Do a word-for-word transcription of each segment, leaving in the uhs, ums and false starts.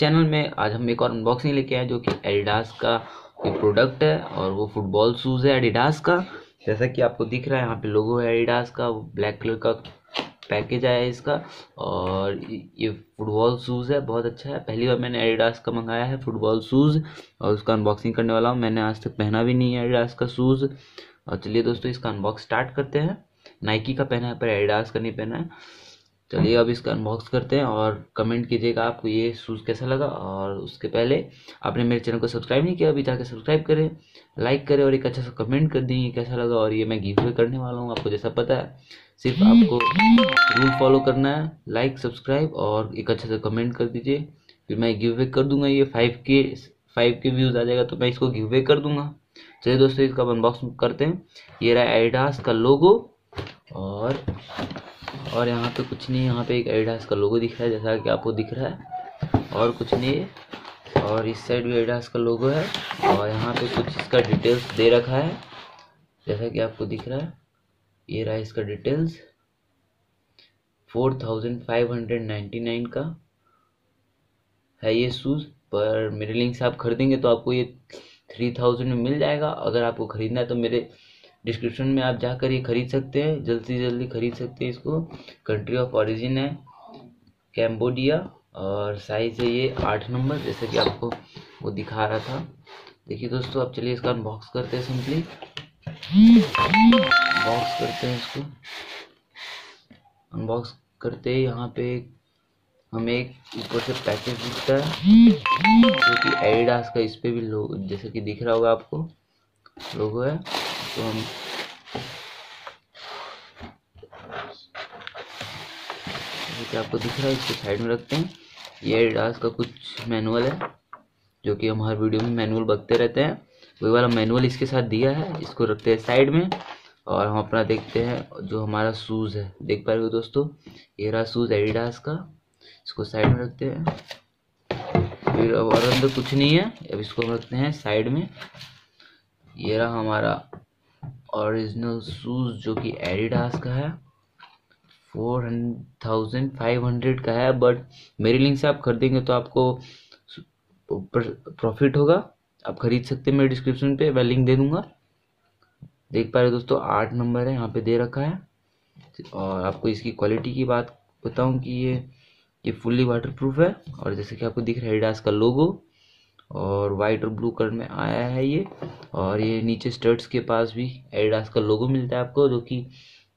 Channel में आज हम एक और अनबॉक्सिंग लेके आए जो कि एडिडास का एक प्रोडक्ट है और वो फुटबॉल शूज़ है एडिडास का। जैसा कि आपको दिख रहा है यहाँ पे लोगो है एडिडास का, ब्लैक कलर का पैकेज आया है इसका और ये फुटबॉल शूज़ है, बहुत अच्छा है। पहली बार मैंने एडिडास का मंगाया है फुटबॉल शूज़ और उसका अनबॉक्सिंग करने वाला हूँ। मैंने आज तक पहना भी नहीं है एडिडास का शूज़। और चलिए दोस्तों इसका अनबॉक्स स्टार्ट करते हैं। नाइकी का पहना है पर एडिडास का नहीं पहना है। चलिए अब इसका अनबॉक्स करते हैं और कमेंट कीजिएगा आपको ये शूज़ कैसा लगा। और उसके पहले आपने मेरे चैनल को सब्सक्राइब नहीं किया अभी, जाकर सब्सक्राइब करें, लाइक करें और एक अच्छा सा कमेंट कर देंगे कैसा लगा। और ये मैं गिव अवे करने वाला हूँ, आपको जैसा पता है सिर्फ आपको रूल फॉलो करना है, लाइक सब्सक्राइब और एक अच्छा सा कमेंट कर दीजिए, फिर मैं गिव अवे कर दूँगा। ये फाइव के फाइव के व्यूज़ आ जाएगा तो मैं इसको गिव अवे कर दूँगा। चलिए दोस्तों इसका अनबॉक्स करते हैं। ये रहा एडिडास का लोगो और और यहाँ पे कुछ नहीं, यहाँ पे एक एडिडास का लोगो दिख रहा है जैसा कि आपको दिख रहा है और कुछ नहीं है। और इस साइड भी एडिडास का लोगो है और यहाँ पे कुछ इसका डिटेल्स दे रखा है जैसा कि आपको दिख रहा है। ये रहा इसका details four thousand five hundred ninety nine का है ये शूज़। पर मेरे लिंक से आप खरीदेंगे तो आपको ये थ्री थाउजेंड में मिल जाएगा। अगर आपको ख़रीदना है तो मेरे डिस्क्रिप्शन में आप जाकर ये खरीद सकते हैं, जल्दी से जल्दी खरीद सकते हैं इसको। कंट्री ऑफ ओरिजिन है कैम्बोडिया और साइज़ है ये आठ नंबर जैसे कि आपको वो दिखा रहा था। देखिए दोस्तों अब चलिए इसका अनबॉक्स करते हैं, सिंपली बॉक्स करते हैं इसको। अनबॉक्स करते ही यहाँ पे हमें एक ऊपर से पैकेज दिखता है जो कि एडिडास का, इस पर भी लोगो जैसे कि दिख रहा होगा आपको लोगो है। तो हम क्या आपको दिख रहा है इसको साइड में रखते हैं। ये एडिडास का कुछ मैनुअल है जो कि हम हर वीडियो में मैनुअल बकते रहते हैं, वही वाला मैनुअल इसके साथ दिया है। इसको रखते हैं साइड में और हम अपना देखते हैं जो हमारा शूज़ है। देख पा रहे हो दोस्तों ये रहा शूज़ एडिडास का, इसको साइड में रखते हैं। फिर अब और अंदर कुछ नहीं है, अब इसको हम रखते हैं साइड में। ये रहा हमारा ओरिजिनल शूज़ जो कि एडिडास का है, फोर थाउजेंड फाइव हंड्रेड का है। बट मेरे लिंक से आप खरीदेंगे तो आपको प्रॉफिट होगा, आप खरीद सकते हैं। मेरे डिस्क्रिप्शन पे मैं लिंक दे दूंगा। देख पा रहे दोस्तों आठ नंबर है यहाँ पे दे रखा है। और आपको इसकी क्वालिटी की बात बताऊँ कि ये ये फुल्ली वाटर प्रूफ है और जैसे कि आपको दिख रहा है एडिडास का लोगो और वाइट और ब्लू कलर में आया है ये। और ये नीचे स्टड्स के पास भी एडिडास का लोगो मिलता है आपको जो कि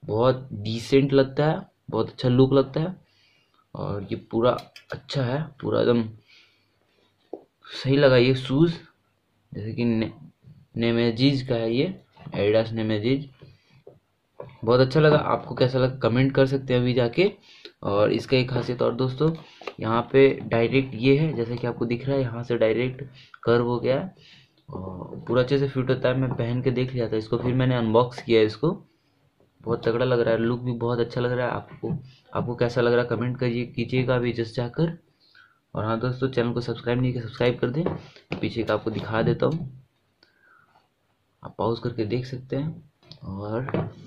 बहुत डिसेंट लगता है, बहुत अच्छा लुक लगता है। और ये पूरा अच्छा है, पूरा एकदम सही लगा ये शूज़। जैसे कि ने, नेमेजीज का है ये, एडिडास नेमेजीज, बहुत अच्छा लगा। आपको कैसा लगा कमेंट कर सकते हैं अभी जाके। और इसका एक खासियत और दोस्तों यहाँ पे डायरेक्ट ये है जैसे कि आपको दिख रहा है, यहाँ से डायरेक्ट कर्व हो गया है और पूरा अच्छे से फिट होता है। मैं पहन के देख लिया था इसको, फिर मैंने अनबॉक्स किया इसको, बहुत तगड़ा लग रहा है, लुक भी बहुत अच्छा लग रहा है। आपको आपको कैसा लग रहा है कमेंट करिए कीजिएगा अभी जस्ट जाकर। और हाँ दोस्तों चैनल को सब्सक्राइब नहीं किया सब्सक्राइब कर दें। पीछे का आपको दिखा देता हूँ, आप पॉज करके देख सकते हैं। और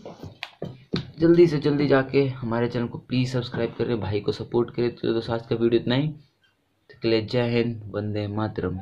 जल्दी से जल्दी जाके हमारे चैनल को प्लीज़ सब्सक्राइब करें, भाई को सपोर्ट करें। तो दोस्तों आज का वीडियो इतना ही, तो जय हिंद, वंदे मातरम।